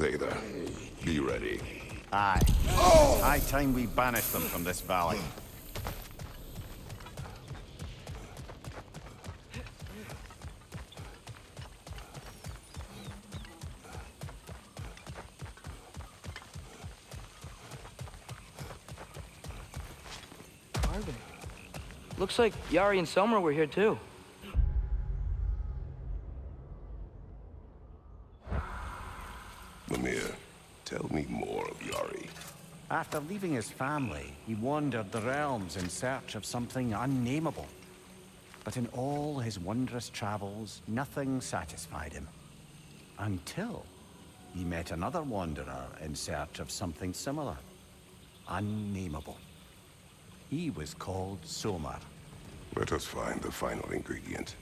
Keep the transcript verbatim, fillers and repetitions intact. Sather, be ready. Aye. Oh! High time we banish them from this valley. Are they? Looks like Yari and Selmer were here too. Tell me more of Yari. After leaving his family, he wandered the realms in search of something unnameable. But in all his wondrous travels, nothing satisfied him. Until he met another wanderer in search of something similar. Unnameable. He was called Somer. Let us find the final ingredient.